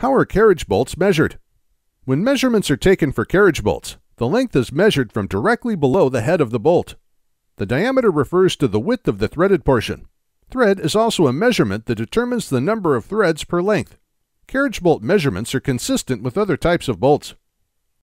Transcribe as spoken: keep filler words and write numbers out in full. How are carriage bolts measured? When measurements are taken for carriage bolts, the length is measured from directly below the head of the bolt. The diameter refers to the width of the threaded portion. Thread is also a measurement that determines the number of threads per length. Carriage bolt measurements are consistent with other types of bolts.